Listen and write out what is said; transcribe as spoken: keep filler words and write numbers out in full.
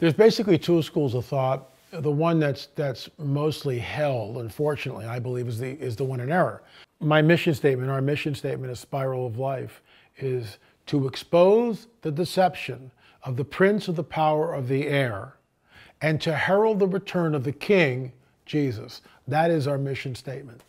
There's basically two schools of thought. The one that's that's mostly held, unfortunately, I believe, is the is the one in error. My mission statement, our mission statement, is Spiral of Life, is to expose the deception of the prince of the power of the air and to herald the return of the King, Jesus. That is our mission statement.